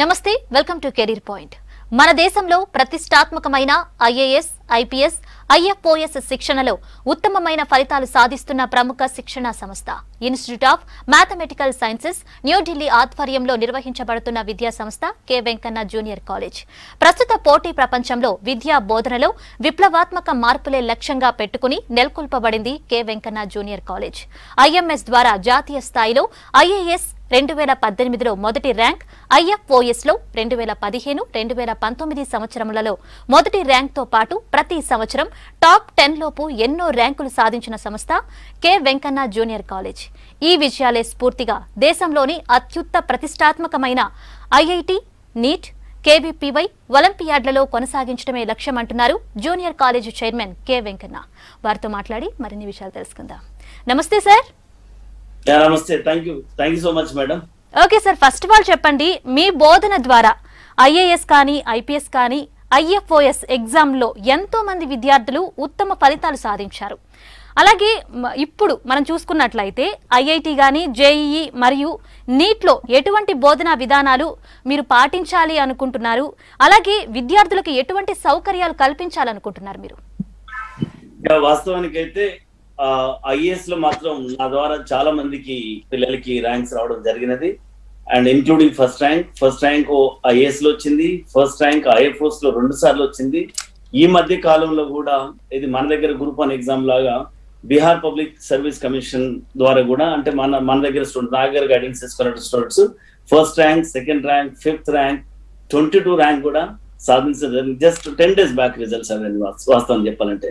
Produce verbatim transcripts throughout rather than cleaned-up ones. నమస్తే, welcome to career point. మన దేశంలో ప్రతిష్టాత్మకమైన ఐఏఎస్, ఐపీఎస్, ఐఎఫ్ఓఎస్ శిక్షణలో ఉత్తమమైన ఫలితాలు సాధిస్తున్న ప్రముఖ శిక్షణా సంస్థ institute of mathematical sciences New Delhi ఆధ్వర్యంలో నిర్వహించబడుతున్న విద్యా సంస్థ కె వెంకన్న జూనియర్ కాలేజ్. ప్రస్తుత పోటీ ప్రపంచంలో విద్యా బోధనలో విప్లవాత్మక మార్పులే లక్ష్యంగా పెట్టుకుని నెలకొల్పబడింది K Venkanna junior college. IMS ద్వారా జాతీయ స్థాయిలో ఐఏఎస్ రెండు వేల పద్దెనిమిదిలో మొదటి ర్యాంక్, ఐఎఫ్ఓఎస్ లో రెండు వేల పదిహేను రెండు వేల పంతొమ్మిది సంవత్సరములలో మొదటి ర్యాంక్ తో పాటు ప్రతి సంవత్సరం టాప్ టెన్ లోపు ఎన్నో ర్యాంకులు సాధించిన సంస్థ కె వెంకన్న జూనియర్ కాలేజ్. ఈ విజయాలే స్ఫూర్తిగా దేశంలోని అత్యుత్త ప్రతిష్టాత్మకమైన ఐఐటి, నీట్, కే.వి.పీ.వై. ఒలింపియాడ్లలో కొనసాగించడమే లక్ష్యమంటున్నారు junior college chairman K Venkanna. వారితో మాట్లాడి మరిన్ని విషయాలు తెలుసుకుందాం. నమస్తే సార్. నమస్తే. Thank you thank you so much madam. Okay sir, first of all చెప్పండి, మీ బోధన ద్వారా ఐఏఎస్ కానీ, ఐపీఎస్ కానీ, ఐఎఫ్ఓఎస్ ఎగ్జామ్ లో ఎంతో మంది విద్యార్థులు ఉత్తమ ఫలితాలు సాధించారు. అలాగే ఇప్పుడు మనం చూసుకున్నట్లయితే ఐఐటి కానీ, జేఈఈ మరియు నీట్లో ఎటువంటి బోధనా విధానాలు మీరు పాటించాలి అనుకుంటున్నారు? అలాగే విద్యార్థులకు ఎటువంటి సౌకర్యాలు కల్పించాలనుకుంటున్నారు మీరు? వాస్తవానికైతే ఐఏఎస్ లో మాత్రం నా ద్వారా చాలా మందికి పిల్లలకి ర్యాంక్స్ రావడం జరిగినది. And including first rank first rank IAS లో వచ్చింది, ఫస్ట్ ర్యాంక్ ఐఎఫ్ఓఎస్ లో రెండు సార్లు వచ్చింది. ఈ మధ్య కాలంలో కూడా ఇది మన దగ్గర గ్రూప్ వన్ ఎగ్జామ్ లాగా బీహార్ పబ్లిక్ సర్వీస్ కమిషన్ ద్వారా కూడా, అంటే మన మన దగ్గర స్టూడెంట్ నా దగ్గర గైడెన్స్ తీసుకున్న students first rank, second rank, fifth rank, twenty two rank కూడా సాధించడం. Just ten days back results అనేది వాస్తవం చెప్పాలంటే.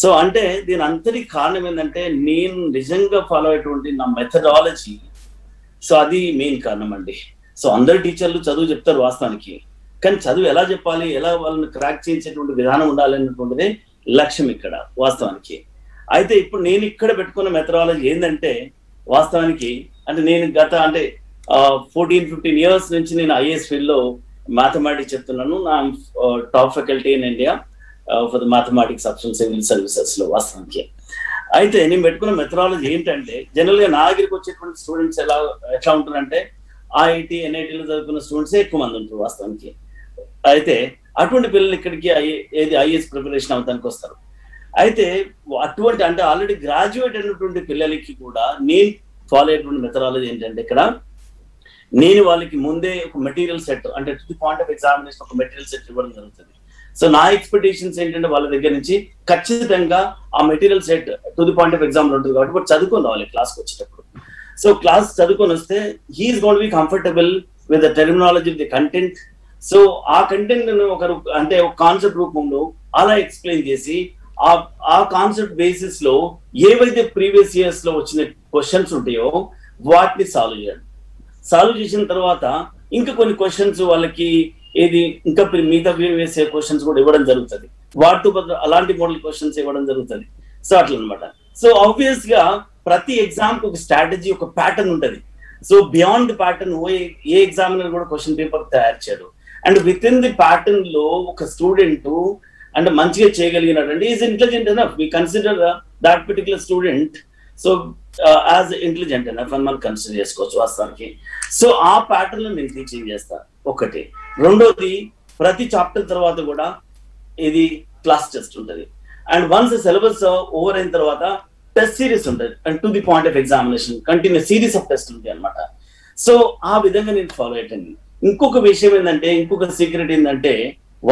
సో అంటే దీని అంతటి కారణం ఏంటంటే నేను నిజంగా ఫాలో అయ్యేటువంటి నా మెథడాలజీ. సో అది మెయిన్ కారణం అండి. సో అందరు టీచర్లు చదువు చెప్తారు వాస్తవానికి, కానీ చదువు ఎలా చెప్పాలి, ఎలా వాళ్ళని క్రాక్ చేసేటువంటి విధానం ఉండాలనేటువంటిది లక్ష్యం ఇక్కడ వాస్తవానికి. అయితే ఇప్పుడు నేను ఇక్కడ పెట్టుకున్న మెథడాలజీ ఏంటంటే వాస్తవానికి, అంటే నేను గత అంటే ఫోర్టీన్ ఫిఫ్టీన్ ఇయర్స్ నుంచి నేను ఐఏఎస్ ఫీల్డ్ లో మ్యాథమెటిక్స్ చెప్తున్నాను. నా top faculty in India for the mathematics options English services లో వాస్తవానికి. అయితే నేను పెట్టుకున్న మెథడాలజీ ఏంటంటే, జనరల్ గా నా దగ్గరికి వచ్చేటువంటి స్టూడెంట్స్ ఎలా ఎట్లా ఉంటారంటే ఐఐటి, ఎన్ఐటీలో చదువుకున్న స్టూడెంట్స్ ఎక్కువ మంది ఉంటారు వాస్తవానికి. అయితే అటువంటి పిల్లలు ఇక్కడికి ఐ ఏది ఐఏఎస్ ప్రిపరేషన్ అవడానికి వస్తారు. అయితే అటువంటి అంటే ఆల్రెడీ గ్రాడ్యుయేట్ అయినటువంటి పిల్లలకి కూడా నేను ఫాలో అయ్యేటువంటి మెథడాలజీ ఏంటంటే, ఇక్కడ నేను వాళ్ళకి ముందే ఒక మెటీరియల్ సెట్, అంటే to the point of examination ఒక మెటీరియల్ సెట్ ఇవ్వడం జరుగుతుంది. సో నా ఎక్స్పెక్టేషన్స్ ఏంటంటే వాళ్ళ దగ్గర నుంచి ఖచ్చితంగా ఆ material set to the point of exam ఉంటుంది కాబట్టి బట్ చదువుకొని రావాలి క్లాస్కి వచ్చేటప్పుడు. సో క్లాస్ చదువుకొని వస్తే he's gonna to be comfortable with the terminology, with the content. So ఆ కంటెంట్ ఒక అంటే ఒక కాన్సెప్ట్ రూపంలో అలా ఎక్స్ప్లెయిన్ చేసి ఆ కాన్సెప్ట్ బేసిస్ లో ఏవైతే ప్రీవియస్ ఇయర్స్ లో వచ్చిన క్వశ్చన్స్ ఉంటాయో వాటిని సాల్వ్ చేయండి. సాల్వ్ చేసిన తర్వాత ఇంకా కొన్ని క్వశ్చన్స్ వాళ్ళకి ఏది ఇంకా మిగతా వేసే క్వశ్చన్స్ కూడా ఇవ్వడం జరుగుతుంది. వాటితో పాటు అలాంటి మోడల్ క్వశ్చన్స్ ఇవ్వడం జరుగుతుంది. సో అట్లా అనమాట. సో ఆబ్వియస్ గా ప్రతి ఎగ్జామ్ కి ఒక స్ట్రాటజీ, ఒక ప్యాటర్న్ ఉంటుంది. సో బియాండ్ ప్యాటర్న్ ఏ ఎగ్జామినర్ కూడా క్వశ్చన్ పేపర్ తయారు చేయడు. And with in the pattern లో ఒక స్టూడెంట్ అంటే మంచిగా చేయగలిగినాడంటే is intelligent enough. We consider that particular student so as intelligent enough అని మనం కన్సిడర్ చేసుకోవచ్చు వాస్తవానికి. సో ఆ ప్యాటర్న్ లో నేను టీచింగ్ చేస్తాను ఒకటి. రెండోది, ప్రతి చాప్టర్ తర్వాత కూడా ఇది క్లాస్ టెస్ట్ ఉంటుంది. అండ్ వన్స్ సిలబస్ ఓవర్ అయిన తర్వాత టెస్ట్ సిరీస్ ఉంటుంది. And to the point of examination continuous series of test ఉంటాయి అనమాట. సో ఆ విధంగా నేను ఫాలో అయ్యాను. ఇంకొక విషయం ఏంటంటే, ఇంకొక సీక్రెట్ ఏంటంటే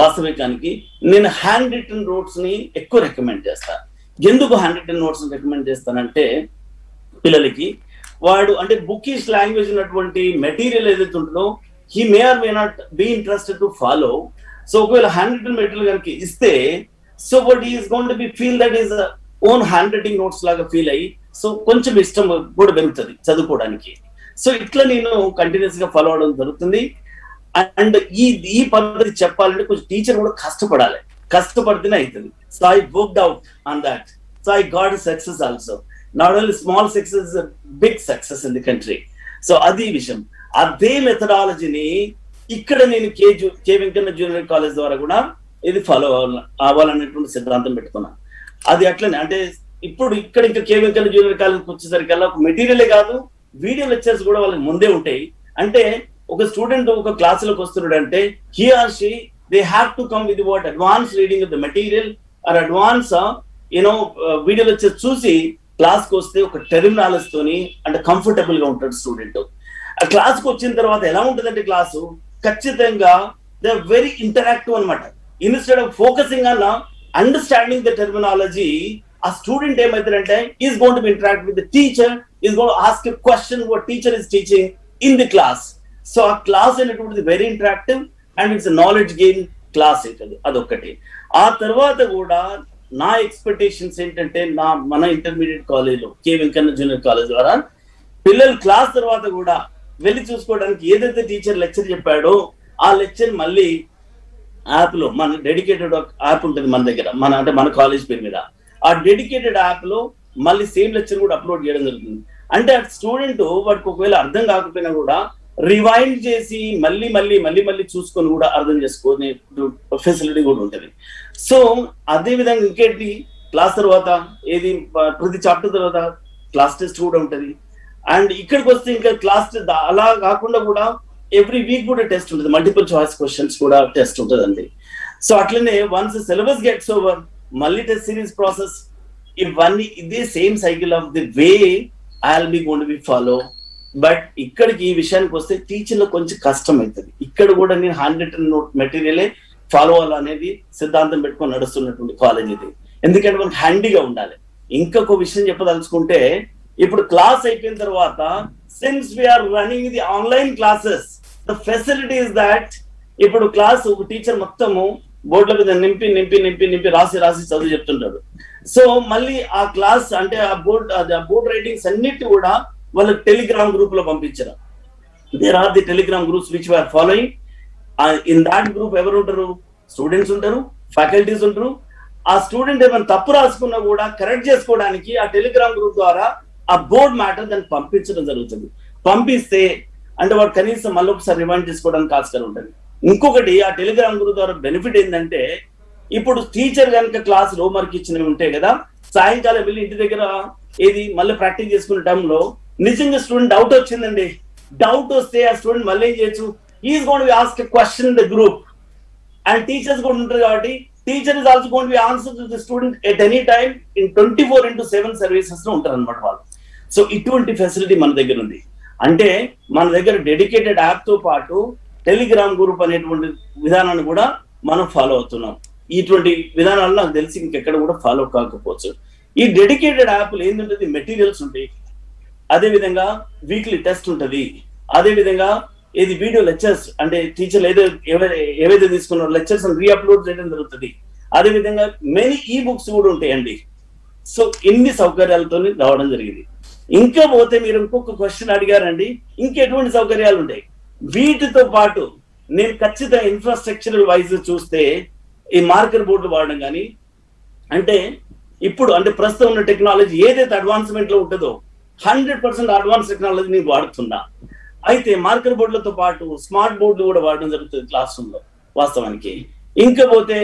వాస్తవికానికి నేను హ్యాండ్ రిటన్ నోట్స్ ని ఎక్కువ రికమెండ్ చేస్తాను. ఎందుకు హ్యాండ్ రిటన్ నోట్స్ ని రికమెండ్ చేస్తానంటే, పిల్లలకి వాడు అంటే బుకిష్ లాంగ్వేజ్ ఉన్నటువంటి మెటీరియల్ ఏదైతే ఉంటుందో he may or may not be interested to follow. So ఒకవేళ హ్యాండ్ రైటింగ్ మెటీరియల్ కనుక ఇస్తే so but is gonna to be feel that is own hand writing notes లాగా ఫీల్ అయ్యి సో కొంచెం ఇష్టం కూడా పెరుగుతుంది చదువుకోవడానికి. సో ఇట్లా నేను కంటిన్యూస్ గా ఫాలో అవడం జరుగుతుంది. అండ్ ఈ ఈ పద్ధతి చెప్పాలంటే కొంచెం టీచర్ కూడా కష్టపడాలి, కష్టపడితేనే అవుతుంది. So I worked out on that. So I got success also, not only small success, big success in the country. So అది విషయం. అదే మెథడాలజీని ఇక్కడ నేను కే జూ కే వెంకన్న జూనియర్ కాలేజ్ ద్వారా కూడా ఇది ఫాలో అవ్వాలనేటువంటి సిద్ధాంతం పెట్టుకున్నాను. అది అట్లనే అంటే ఇప్పుడు ఇక్కడ ఇంకా కే వెంకన్న జూనియర్ కాలేజ్కి వచ్చేసరికల్లా ఒక మెటీరియలే కాదు, వీడియో లెక్చర్స్ కూడా వాళ్ళకి ముందే ఉంటాయి. అంటే ఒక స్టూడెంట్ ఒక క్లాస్ లోకి వస్తున్నాడు అంటే he or she they have to come with what advance reading of the material or advance you know video lecture చూసి క్లాస్కి వస్తే ఒక టెర్మినాలజీ తోని అంటే కంఫర్టబుల్ గా ఉంటాడు స్టూడెంట్. ఆ క్లాస్కి వచ్చిన తర్వాత ఎలా ఉంటుందంటే క్లాసు ఖచ్చితంగా దే వెరీ ఇంటరాక్టివ్ అనమాట. Instead of focusing on understanding the terminology ఆ స్టూడెంట్ ఏమైతారంటే is going to interact with the teacher, is going to ask a question what teacher is teaching in the class. So ఆ class అనేటువంటిది very interactive and it's knowledge gain class అవుతుంది. అదొక్కటి. ఆ తర్వాత కూడా నా ఎక్స్పెక్టేషన్స్ ఏంటంటే నా మన ఇంటర్మీడియట్ కాలేజ్లో కే వెంకన్న జూనియర్ కాలేజ్ ద్వారా పిల్లలు క్లాస్ తర్వాత కూడా వెళ్ళి చూసుకోవడానికి ఏదైతే టీచర్ లెక్చర్ చెప్పాడో ఆ లెక్చర్ మళ్ళీ యాప్లో మన డెడికేటెడ్ యాప్ ఉంటుంది మన దగ్గర, మన అంటే మన కాలేజ్ పేరు మీద ఆ డెడికేటెడ్ యాప్లో మళ్ళీ సేమ్ లెక్చర్ కూడా అప్లోడ్ చేయడం జరుగుతుంది. అంటే ఆ స్టూడెంట్ వాడికి ఒకవేళ అర్థం కాకపోయినా కూడా రివైండ్ చేసి మళ్ళీ మళ్ళీ మళ్ళీ మళ్ళీ చూసుకొని కూడా అర్థం చేసుకునే ఫెసిలిటీ కూడా ఉంటుంది. సో అదేవిధంగా ఇంకేంటి క్లాస్ తర్వాత ఏది ప్రతి చాప్టర్ తర్వాత క్లాస్ టెస్ట్ కూడా ఉంటుంది. అండ్ ఇక్కడికి వస్తే ఇంకా క్లాస్ టెస్ట్ అలా కాకుండా కూడా ఎవ్రీ వీక్ కూడా టెస్ట్ ఉంటుంది, మల్టిపుల్ చాయిస్ క్వశ్చన్స్ కూడా టెస్ట్ ఉంటుందండి. సో అట్లనే వన్స్ సిలబస్ గెట్స్ ఓవర్ మళ్ళీ టెస్ట్ సిరీస్ ప్రాసెస్ ఇవన్నీ ఇదే same cycle of the way I will be going to be follow. But ఇక్కడికి ఈ విషయానికి వస్తే టీచింగ్లో కొంచెం కష్టం అవుతుంది. ఇక్కడ కూడా నేను హ్యాండ్ రిటన్ నోట్ మెటీరియలే ఫాలో అవ్వాలనేది సిద్ధాంతం పెట్టుకొని నడుస్తున్నటువంటి కాలేజ్ ఇది. ఎందుకంటే మనకు హ్యాండీగా ఉండాలి. ఇంకొక విషయం చెప్పదలుచుకుంటే ఇప్పుడు క్లాస్ అయిపోయిన తర్వాత since we are running the online classes the facilities that ఇప్పుడు క్లాస్ టీచర్ మొత్తము బోర్డుల మీద నింపి నింపి నింపి నింపి రాసి రాసి చదువు చెప్తుంటారు. సో మళ్ళీ ఆ క్లాస్ అంటే ఆ బోర్డ్ ఆ బోర్డ్ రైటింగ్స్ అన్నిటి కూడా వాళ్ళకి టెలిగ్రామ్ గ్రూప్ లో పంపించడం. There are the Telegram groups which we are following. In that group ఎవరు ఉంటారు? స్టూడెంట్స్ ఉంటారు, ఫ్యాకల్టీస్ ఉంటారు. ఆ స్టూడెంట్ ఏమైనా తప్పు రాసుకున్నా కూడా కరెక్ట్ చేసుకోవడానికి ఆ టెలిగ్రామ్ గ్రూప్ ద్వారా ఆ బోర్డ్ మ్యాటర్ దాన్ని పంపించడం జరుగుతుంది. పంపిస్తే అంటే వాడు కనీసం మళ్ళీ ఒకసారి రిమైండ్ చేసుకోవడానికి ఆస్కారం ఉంటుంది. ఇంకొకటి ఆ టెలిగ్రామ్ గ్రూప్ ద్వారా బెనిఫిట్ ఏంటంటే ఇప్పుడు టీచర్ కనుక క్లాస్ లో మార్క్ ఇచ్చినవి ఉంటాయి కదా, సాయంకాలం వెళ్ళి ఇంటి దగ్గర ఏది మళ్ళీ ప్రాక్టీస్ చేసుకునే టైంలో నిజంగా స్టూడెంట్ డౌట్ వచ్చిందండి, డౌట్ వస్తే ఆ స్టూడెంట్ మళ్ళీ ఏం చేయొచ్చు, is going to be ask a question in the group and teachers కూడా ఉంటారు కాబట్టి teacher is also going to be answer to the student at any time in twenty four into seven services లో ఉంటారు అనమాట వాళ్ళు. So ఇటువంటి facility మన దగ్గర ఉంది. అంటే మన దగ్గర డెడికేటెడ్ యాప్ తో పాటు టెలిగ్రామ్ గ్రూప్ అనేటువంటి విధానాన్ని కూడా మనం ఫాలో అవుతున్నాం. ఇటువంటి విధానాలు నాకు తెలిసి ఇంకెక్కడ కూడా ఫాలో కాకపోవచ్చు. ఈ డెడికేటెడ్ యాప్లు ఏంటంటే మెటీరియల్స్ ఉంటాయి, అదేవిధంగా వీక్లీ టెస్ట్ ఉంటుంది, అదేవిధంగా ఇది వీడియో లెక్చర్స్ అంటే టీచర్లు ఏదో ఏవైతే తీసుకున్నారో లెక్చర్స్ రీ అప్లోడ్ చేయడం జరుగుతుంది. అదేవిధంగా మెనీ ఈ బుక్స్ కూడా ఉంటాయండి. సో ఇన్ని సౌకర్యాలతో రావడం జరిగింది. ఇంకా పోతే మీరు ఇంకొక క్వశ్చన్ అడిగారండి, ఇంకెటువంటి సౌకర్యాలు ఉంటాయి. వీటితో పాటు నేను ఖచ్చితంగా ఇన్ఫ్రాస్ట్రక్చరల్ వైజ్ చూస్తే ఈ మార్కర్ బోర్డులు వాడడం కానీ అంటే ఇప్పుడు అంటే ప్రస్తుతం ఉన్న టెక్నాలజీ ఏదైతే అడ్వాన్స్మెంట్ లో ఉంటుందో హండ్రెడ్ పర్సెంట్ అడ్వాన్స్ టెక్నాలజీ నేను వాడుతున్నా. అయితే మార్కర్ బోర్డులతో పాటు స్మార్ట్ బోర్డులు కూడా వాడడం జరుగుతుంది క్లాస్ రూమ్ లో వాస్తవానికి. ఇంకా పోతే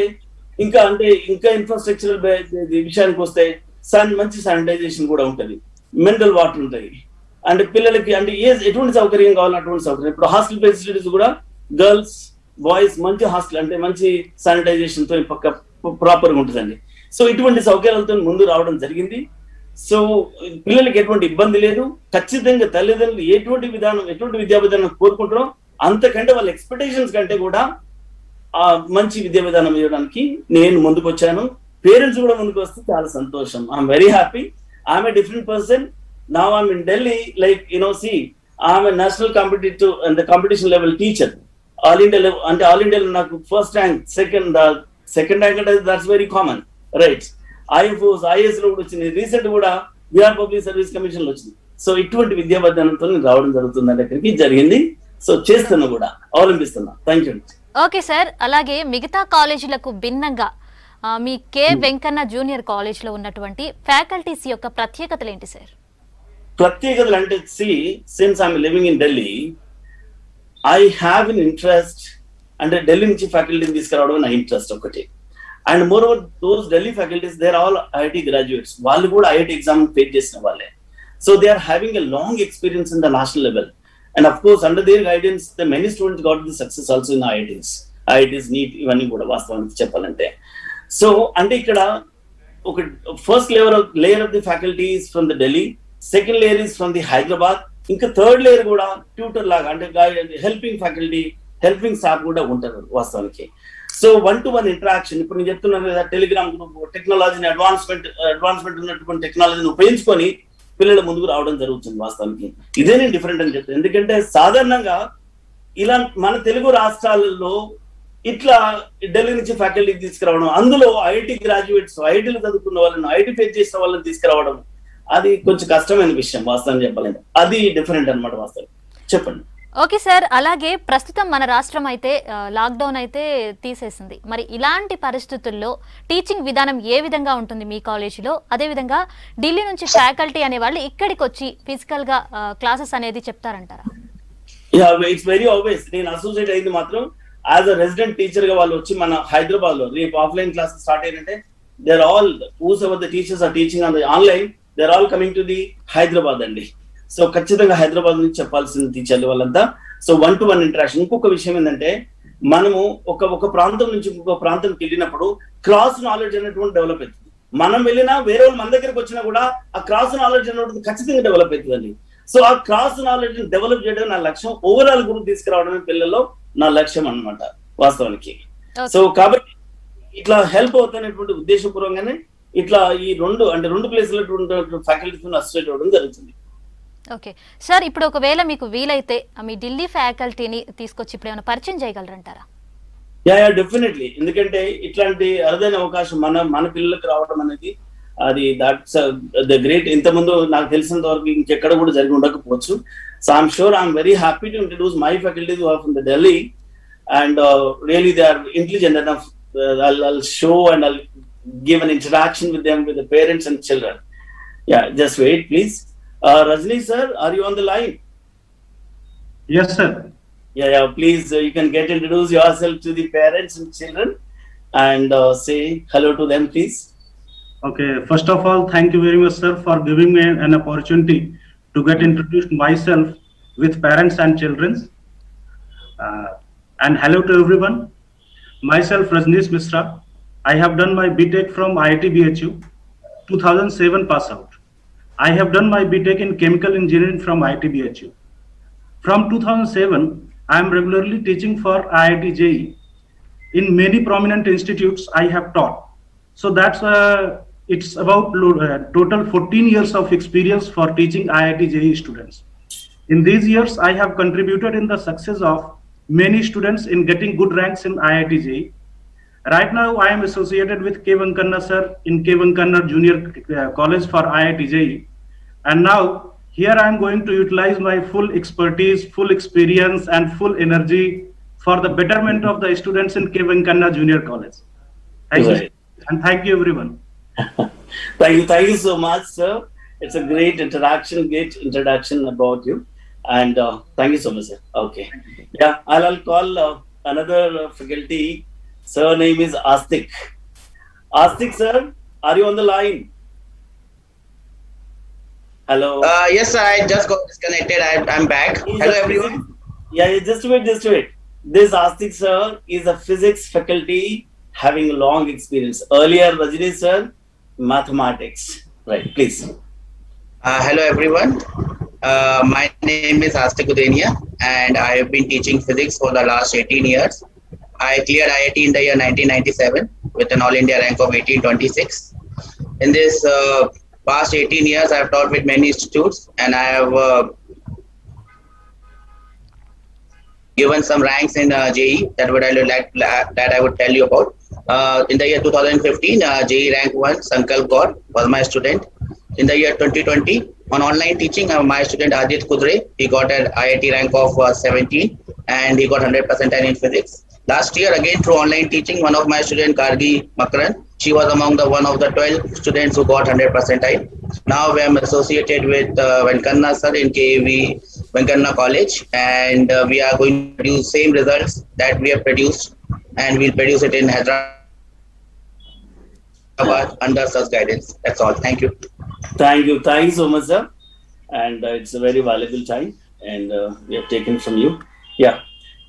ఇంకా అంటే ఇంకా ఇన్ఫ్రాస్ట్రక్చరల్ విషయానికి వస్తే శాని మంచి శానిటైజేషన్ కూడా ఉంటుంది, మినరల్ వాటర్ ఉంటాయి. అంటే పిల్లలకి అంటే ఏ ఎటువంటి సౌకర్యం కావాలి అటువంటి సౌకర్యం. ఇప్పుడు హాస్టల్ ఫెసిలిటీస్ కూడా గర్ల్స్ బాయ్స్ మంచి హాస్టల్ అంటే మంచి శానిటైజేషన్ తో పక్క ప్రాపర్గా ఉంటుందండి. సో ఇటువంటి సౌకర్యాలతో ముందు రావడం జరిగింది. సో పిల్లలకి ఎటువంటి ఇబ్బంది లేదు. ఖచ్చితంగా తల్లిదండ్రులు ఎటువంటి విధానం ఎటువంటి విద్యా విధానం కోరుకుంటారో అంతకంటే వాళ్ళ ఎక్స్పెక్టేషన్స్ కంటే కూడా ఆ మంచి విద్యా విధానం ఇవ్వడానికి నేను ముందుకు వచ్చాను. పేరెంట్స్ కూడా ముందుకు వస్తే చాలా సంతోషం. I'm very happy. I'm a different person now. I'm in Delhi like you know see I'm a national competitive and competition level teacher. All India level అంటే ఆల్ ఇండియాలో నాకు first rank second second rank అంటే that's very common right. IFoS IAS లో కూడా వచ్చింది, recent కూడా Bihar public service commission లో వచ్చింది. సో ఇటువంటి విద్యా విధానంతో రావడం జరుగుతుంది అంటే ఇక్కడికి జరిగింది. సో చేస్తున్నా కూడా అవలంబిస్తున్నా. Thank you. Okay sir. అలాగే మిగతా కాలేజీలకు భిన్నంగా మీ కే వెంకన్న జూనియర్ కాలేజ్ లో ఉన్నటువంటి ఫ్యాకల్టీస్ యొక్క ప్రత్యేకతలు ఏంటి సార్? ప్రత్యేకతలు అంటే see since I'm living in Delhi I have an interest అంటే ఢిల్లీ నుంచి ఫ్యాకల్టీని తీసుకురావడం నా ఇంట్రెస్ట్ ఒకటి. And moreover those Delhi faculties they are all IIT graduates. వాళ్ళు కూడా ఐఐటి ఎగ్జామ్ ఫెయిల్ చేసిన వాళ్ళే. So they are having a long experience in the national level. And of course, under their guidance, the many students got the success also in I I Ts. I I Ts, NEET, ఇవన్నీ కూడా వాస్తవానికి చెప్పాలంటే. So, అంటే ఇక్కడ ఒక first layer of layer of the faculty is from the Delhi, second layer is from the Hyderabad, ఇంకా third layer కూడా tutor లాగా అంటే హెల్పింగ్ ఫ్యాకల్టీ, హెల్పింగ్ స్టాఫ్ కూడా ఉంటారు వాస్తవానికి. So one to one interaction. ఇప్పుడు నేను చెప్తున్నాను కదా, టెలిగ్రామ్ గ్రూప్ టెక్నాలజీని అడ్వాన్స్మెంట్ అడ్వాన్స్మెంట్ ఉన్నటువంటి టెక్నాలజీని ఉపయోగించుకొని పిల్లల ముందుకు రావడం జరుగుతుంది వాస్తవానికి. ఇదే నేను డిఫరెంట్ అని చెప్తాను, ఎందుకంటే సాధారణంగా ఇలా మన తెలుగు రాష్ట్రాలలో ఇట్లా ఢిల్లీ నుంచి ఫ్యాకల్టీకి తీసుకురావడం, అందులో ఐఐటి గ్రాడ్యుయేట్స్, ఐఐటీలు చదువుకున్న వాళ్ళని, ఐఐటి ఫెయిల్ చేసిన వాళ్ళని తీసుకురావడం అది కొంచెం కష్టమైన విషయం వాస్తవాన్ని చెప్పాలంటే. అది డిఫరెంట్ అనమాట వాస్తవానికి. చెప్పండి. ఓకే సార్, అలాగే ప్రస్తుతం మన రాష్ట్రం అయితే లాక్డౌన్ అయితే తీసేసింది. మరి ఇలాంటి పరిస్థితుల్లో టీచింగ్ విధానం ఏ విధంగా ఉంటుంది మీ కాలేజీలో? అదేవిధంగా ఢిల్లీ నుంచి ఫ్యాకల్టీ అనే వాళ్ళు ఇక్కడికి వచ్చి ఫిజికల్ గా క్లాసెస్ అనేది చెప్తారంటారా? It's very obvious. నేను అసోసియేట్ అయింది మాత్రం యాజ్ అ రెసిడెంట్ టీచర్ గా వాళ్ళు వచ్చి మన హైదరాబాద్ లో రేపు ఆఫ్లైన్ క్లాసెస్ స్టార్ట్ అయ్యారంటే they are all who's ever the teachers are teaching on the online they are all coming to the Hyderabad అండి. సో ఖచ్చితంగా హైదరాబాద్ నుంచి చెప్పాల్సిన టీచర్లు వాళ్ళంతా. So one to one interaction. ఇంకొక విషయం ఏంటంటే మనము ఒక ఒక ప్రాంతం నుంచి ఇంకొక ప్రాంతంకి వెళ్ళినప్పుడు క్రాస్ నాలెడ్జ్ అనేటువంటి డెవలప్ అవుతుంది. మనం వెళ్ళినా వేరే వాళ్ళు మన దగ్గరకు వచ్చినా కూడా ఆ క్రాస్ నాలెడ్జ్ అనేటువంటి ఖచ్చితంగా డెవలప్ అవుతుందండి. సో ఆ క్రాస్ నాలెడ్జ్ డెవలప్ చేయడం నా లక్ష్యం, ఓవరాల్ గురించి తీసుకురావడమే పిల్లల్లో నా లక్ష్యం అనమాట వాస్తవానికి. సో కాబట్టి ఇట్లా హెల్ప్ అవుతున్నటువంటి ఉద్దేశపూర్వంగానే ఇట్లా ఈ రెండు అంటే రెండు ప్లేసుల ఫ్యాకల్టీతో అసోసియేట్ అవ్వడం జరుగుతుంది. ఓకే సార్, ఇప్పుడు ఒకవేళ మీకు వీలైతే మీ ఢిల్లీ ఫ్యాకల్టీని తీసుకొచ్చి ఇప్పుడు ఏమైనా పరిచయం చేయగలరంటారా? Yeah yeah definitely. ఎందుకంటే ఇట్లాంటి అరుదైన అవకాశం మన మన పిల్లలకు రావడం అనేది అది దాట్స్ ద గ్రేట్. ఇంతకుముందు నాకు తెలిసినంత వరకు ఇంకెక్కడ కూడా జరిగి ఉండకపోవచ్చు. So I'm sure I'm very happy to introduce my faculties of the Delhi and really they are intelligent enough. I'll I'll show and I'll give an interaction with them with the parents and children. Yeah just wait please. Uh, Rajneesh sir, are you on the line? Yes, sir. Yeah, yeah. Please, uh, you can get introduce yourself to the parents and children, and uh, say hello to them, please. Okay. First of all, thank you very much, sir, for giving me an opportunity to get introduced myself with parents and children. Uh, and hello to everyone. Myself, Rajneesh Mishra. I have done my B Tech from I I T B H U, two thousand seven pass out. I have done my B Tech in chemical engineering from I I T B H U. From two thousand seven, I am regularly teaching for I I T J E E. In many prominent institutes, I have taught. So that's uh, it's about uh, total fourteen years of experience for teaching I I T J E E students. In these years, I have contributed in the success of many students in getting good ranks in I I T J E E. Right now, I am associated with K Venkanna sir in K Venkanna Junior College for I I T J E E. And now here I am going to utilize my full expertise, full experience and full energy for the betterment of the students in K Venkanna Junior College. Thank right. you and thank you everyone. Thank you, thank you so much sir. It's a great interaction, great introduction about you and uh, thank you so much sir. Okay. Yeah, I'll, I'll call uh, another uh, faculty. Sir name is Aastik. Aastik sir, are you on the line? Hello. Uh, yes, sir, I just got disconnected. I, I'm back. He's Hello, everyone. Yeah, just wait, just wait. This Aastik sir is a physics faculty having a long experience. Earlier, Rajneesh sir, mathematics. Right, please. Uh, hello, everyone. Uh, my name is Aastik Udenia, and I have been teaching physics for the last eighteen years. I cleared I I T in the year nineteen ninety-seven with an All India rank of eighteen twenty-six. In this uh, past eighteen years, I have taught with many institutes and I have uh, given some ranks in uh, J E E that would I would like that I would tell you about. Uh, in the year two thousand fifteen, uh, J E E rank one Sankal Kaur was my student. In the year twenty twenty, on online teaching, uh, my student Ajit Kudre, he got an I I T rank of uh, seventeen and he got one hundred percentile in physics. Last year, again through online teaching, one of my student Kargi Makran, she was among the one of the twelve students who got one hundred percentile. Now we are associated with uh, Venkanna sir in K V Venkanna College, and uh, we are going to do same results that we have produced, and we'll produce it in Hyderabad under such guidance. That's all. Thank you. Thank you. Thanks so much, sir. And uh, it's a very valuable time. and uh, we have taken from you. Yeah.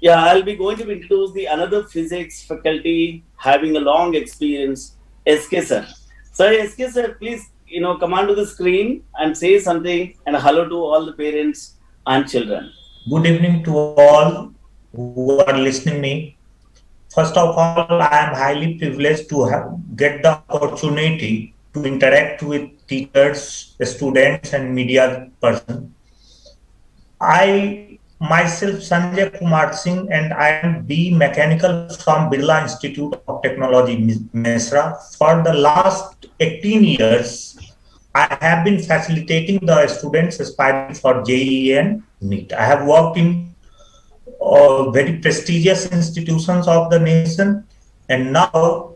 Yeah, I'll be going to introduce the another physics faculty having a long experience, S K sir. So S K sir, please, you know, come onto the screen and say something and hello to all the parents and children. Good evening to all who are listening to me. First of all, I am highly privileged to have, get the opportunity to interact with teachers, students, and media person. I myself, Sanjay Kumar Singh, and I am B Mechanical from Birla Institute of Technology Mesra. For the last eighteen years, I have been facilitating the students aspiring for J E E and NEET. I have worked in uh, very prestigious institutions of the nation, and now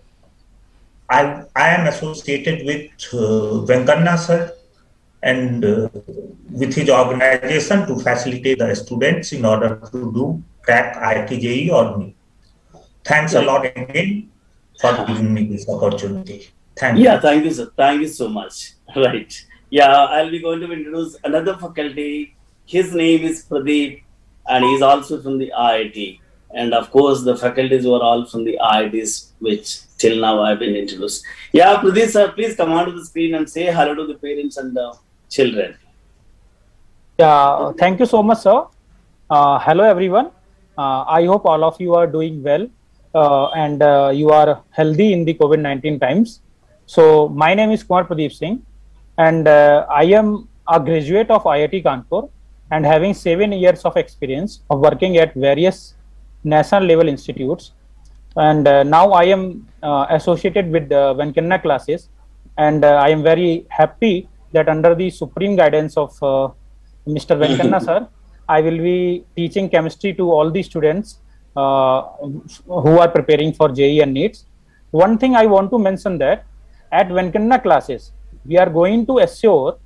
I, I am associated with uh, Venkanna sir and uh, with his organization to facilitate the students in order to do crack I I T J E E or NEET. Thanks yeah. a lot again for giving me this opportunity. Thank yeah, you. Thank you, sir. Thank you so much. Right. Yeah, I'll be going to introduce another faculty. His name is Pradeep, and he's also from the I I T. And of course, the faculties were all from the I I Ts, which till now I've been introduced. Yeah, Pradeep sir, please come onto the screen and say hello to the parents and the children. Yeah, thank you so much, sir. Uh, hello, everyone. Uh, I hope all of you are doing well uh, and uh, you are healthy in the COVID nineteen times. So, my name is Kumar Pradeep Singh, and uh, I am a graduate of I I T Kanpur and having seven years of experience of working at various national level institutes. And uh, now I am uh, associated with the uh, Venkanna classes, and uh, I am very happy that under the supreme guidance of uh, Mister Venkanna sir, I will be teaching chemistry to all the students uh, who are preparing for J E E and NEET. One thing I want to mention that at Venkanna classes, we are going to assure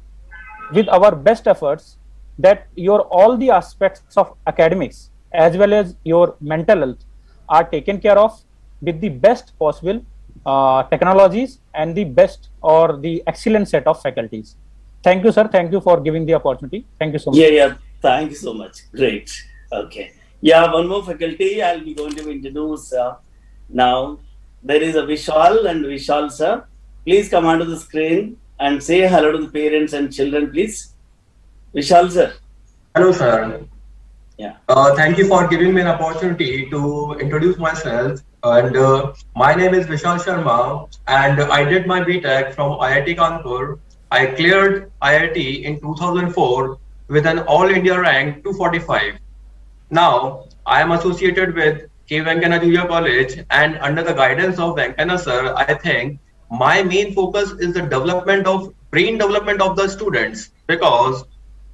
with our best efforts that your all the aspects of academics as well as your mental health are taken care of with the best possible uh, technologies and the best or the excellent set of faculties. Thank you, sir. Thank you for giving the opportunity. Thank you so much. Yeah, yeah. Thank you so much. Great. Okay. Yeah, one more faculty I'll be going to introduce uh, now. There is a Vishal and Vishal sir. Please come onto the screen and say hello to the parents and children, please. Vishal sir. Hello, sir. Yeah. Uh, thank you for giving me an opportunity to introduce myself. And uh, my name is Vishal Sharma, and I did my B Tech from I I T Kanpur. I cleared I I T in two thousand four with an All India rank two forty-five. Now I am associated with K Venkanna Junior College, and under the guidance of Venkanna sir, I think my main focus is the development of brain development of the students, because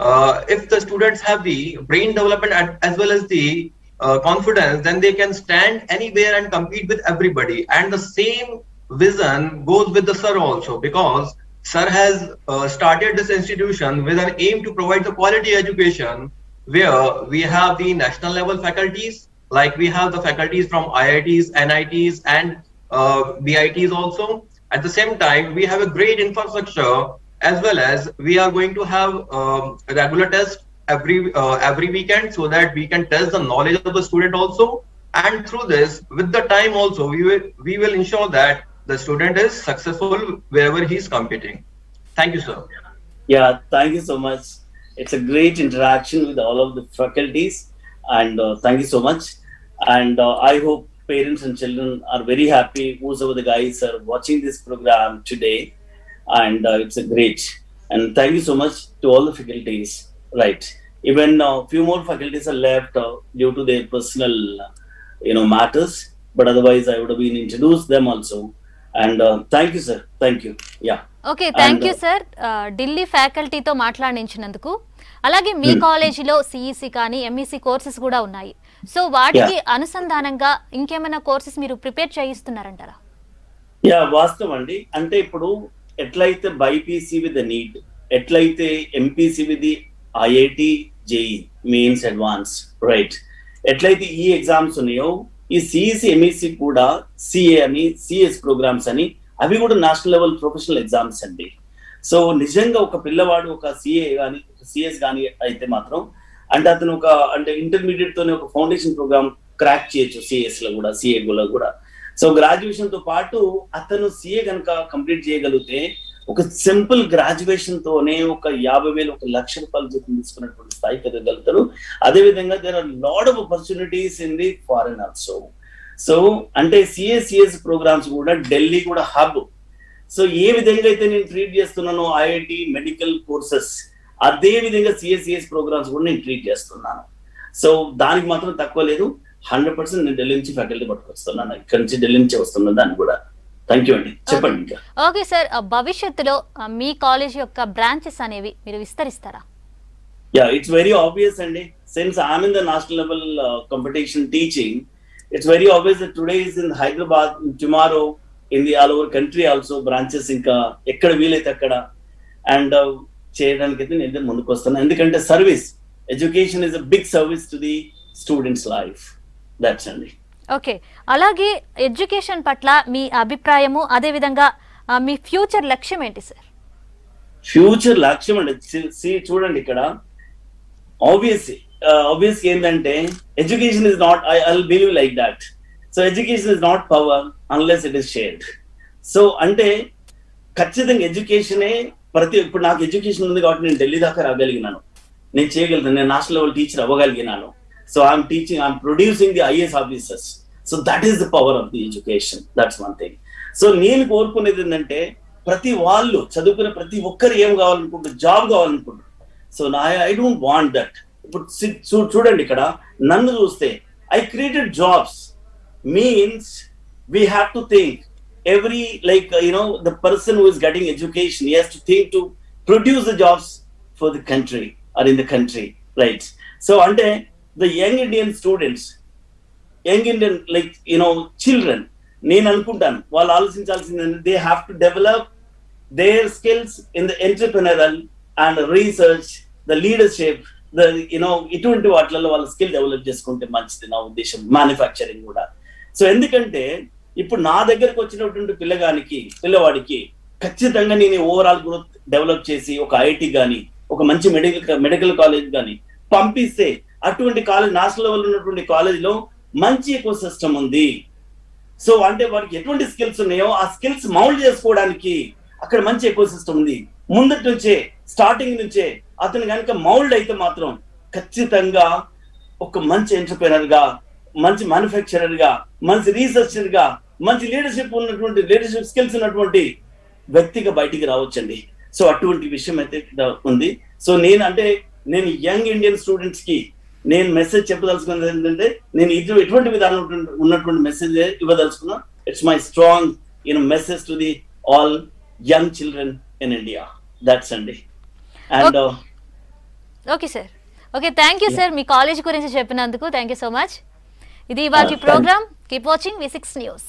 uh, if the students have the brain development at, as well as the uh, confidence, then they can stand anywhere and compete with everybody. And the same vision goes with the sir also, because sir has uh, started this institution with an aim to provide the quality education, where we have the national level faculties, like we have the faculties from I I Ts, N I Ts, and uh, B I Ts also. At the same time, we have a great infrastructure, as well as we are going to have um, regular tests every uh, every weekend, so that we can test the knowledge of the student also. And through this, with the time also, we will we will ensure that the student is successful wherever he is competing. Thank you, sir. Yeah, thank you so much. It's a great interaction with all of the faculties. And uh, thank you so much. And uh, I hope parents and children are very happy. Whosoever the guys are watching this program today, and uh, it's a great. And thank you so much to all the faculties. Right, even a uh, few more faculties are left uh, due to their personal, uh, you know, matters. But otherwise, I would have been introduced them also. And uh, thank you, sir. Thank you. Yeah. Okay, thank and, you, sir. Uh, Delhi faculty to maatlaadinchinnanduku. అలాగే మీ కాలేజీలో CEC కానీ MEC courses కూడా ఉన్నాయి. So వాటికి అనుసంధానంగా ఇంకేమైనా courses మీరు prepare చేయిస్తున్నారంటారా? Yeah, వాస్తవం అండి. అంటే ఇప్పుడు ఎట్లయితే బైపీసీ విత్ నీట్, ఎట్లయితే MPC with IIT JEE mains advance, right, ఎట్లయితే ఈ ఎగ్జామ్స్ ఉన్నాయో ఈ సిఈసి ఎంఈసి కూడా సిఏ అని సిఎస్ ప్రోగ్రామ్స్ అని అవి కూడా నేషనల్ లెవెల్ ప్రొఫెషనల్ ఎగ్జామ్స్ అండి. సో నిజంగా ఒక పిల్లవాడు ఒక సిఏ కానీ సిఎస్ కానీ అయితే మాత్రం అంటే అతను ఒక అంటే ఇంటర్మీడియట్ తోనే ఒక ఫౌండేషన్ ప్రోగ్రామ్ క్రాక్ చేయొచ్చు సిఎస్ లో కూడా సిఏ లో కూడా. సో గ్రాడ్యుయేషన్ తో పాటు అతను సిఏ కనుక కంప్లీట్ చేయగలిగితే ఒక సింపుల్ గ్రాడ్యుయేషన్ తోనే ఒక యాభై వేలు ఒక లక్ష రూపాయలు జీతం తీసుకున్నటువంటి స్థాయికి ఎదగలుగుతారు. అదేవిధంగా there are lot of opportunities in the foreign also. So అంటే సిఏ సిఎస్ ప్రోగ్రామ్స్ కూడా ఢిల్లీ కూడా హబ్. సో ఏ విధంగా అయితే నేను ట్రీట్ చేస్తున్నాను ఐఐటి మెడికల్ కోర్సెస్, అదే విధంగా సిఎస్సిఎస్ ప్రోగ్రామ్స్ కూడా నేను ట్రీట్ చేస్తున్నాను. సో దానికి మాత్రం తక్కువ లేదు. హండ్రెడ్ పర్సెంట్ నేను ఢిల్లీ నుంచి ఫ్యాకల్టీ పట్టుకొస్తున్నాను, ఇక్కడ నుంచి ఢిల్లీ నుంచి వస్తున్నాను దాన్ని కూడా. థ్యాంక్ యూ అండి. చెప్పండి ఇంకా. ఓకే సార్, భవిష్యత్తులో మీ కాలేజ్ యొక్క బ్రాంచెస్ అనేవి మీరు విస్తరిస్తారా? యా, ఇట్స్ వెరీ ఆబ్వియస్ అండి. Since I am in the national level competition teaching, it's very obvious that today is in Hyderabad, tomorrow in the all over country also branches inka ekkada veelaithe akkada and cheyadaniki nenu munduku vastanu. Endukante service education is a big service to the students life. That's only okay. Alage education patla mi abhiprayamu, ade vidhanga mi future laksham enti sir? Future laksham ante see chudandi ikkada obviously Uh, obviously endante education is not, I, I'll believe like that. So education is not power unless it is shared. So ante kachithanga education e prati ippudu naaku education undi kabatti nenu Delhi daaka raagaliginanu, nenu cheyagalanu, nenu national level teacher avagaliginanu. So I am teaching, I am producing the I A S officers. So that is the power of the education. That's one thing. So nenu korpunedi endante prati vallu chadukune prati okkaru em kavalanuntunna job kavalanuntunna. So na I don't want that. ఇప్పుడు చూడండి ఇక్కడ నన్ను చూస్తే I created jobs means we have to think every like you know the person who is getting education he has to think to produce the jobs for the country or in the country, right? So అంటే the young Indian students, young Indian like you know children, నేను అనుకుంటాను వాళ్ళు ఆలోచించాల్సింది they have to develop their skills in the entrepreneurial and research, the leadership, the you know ఇటువంటి వాటిలలో వాళ్ళ skill develop చేసుకుంటే మంచిది నా ఉద్దేశం. మ్యానుఫ్యాక్చరింగ్ కూడా. సో ఎందుకంటే ఇప్పుడు నా దగ్గరకు వచ్చినటువంటి పిల్లగానికి పిల్లవాడికి ఖచ్చితంగా నేను ఓవరాల్ గ్రోత్ డెవలప్ చేసి ఒక ఐఐటి కానీ ఒక మంచి మెడికల్ మెడికల్ కాలేజ్ కానీ పంపిస్తే అటువంటి కాలేజ్ నేషనల్ లెవెల్ ఉన్నటువంటి కాలేజ్లో మంచి ఎకో సిస్టమ్ ఉంది. సో అంటే వాడికి ఎటువంటి స్కిల్స్ ఉన్నాయో ఆ స్కిల్స్ మౌల్డ్ చేసుకోవడానికి అక్కడ మంచి ఎకో సిస్టమ్ ఉంది. ముందటి నుంచే స్టార్టింగ్ నుంచే అతను కనుక మౌల్డ్ అయితే మాత్రం ఖచ్చితంగా ఒక మంచి ఎంటర్‌ప్రెన్యూర్ గా, మంచి మ్యానుఫ్యాక్చరర్ గా, మంచి రీసెర్చర్ గా, మంచి లీడర్షిప్ ఉన్నటువంటి లీడర్షిప్ స్కిల్స్ ఉన్నటువంటి వ్యక్తిగా బయటికి రావచ్చండి. సో అటువంటి విషయం అయితే ఉంది. సో నేను అంటే నేను యంగ్ ఇండియన్ స్టూడెంట్స్ కి నేను మెసేజ్ చెప్పదలుచుకున్నది ఏంటంటే నేను ఇది ఎటువంటి విధానం ఉన్నటువంటి మెసేజ్ ఇవ్వదలుచుకున్నా. It's my strong you know message to the all young children in India. That's అండి. And okay. Uh, okay sir, okay, thank you. Yeah. Sir, mee college gurinchi cheppinanduku thank you so much. Idi vaati program. Keep watching V six News.